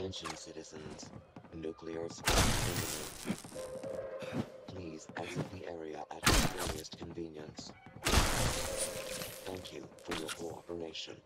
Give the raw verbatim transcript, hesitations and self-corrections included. Attention citizens, nuclear squad imminent. Please exit the area at your earliest convenience. Thank you for your cooperation.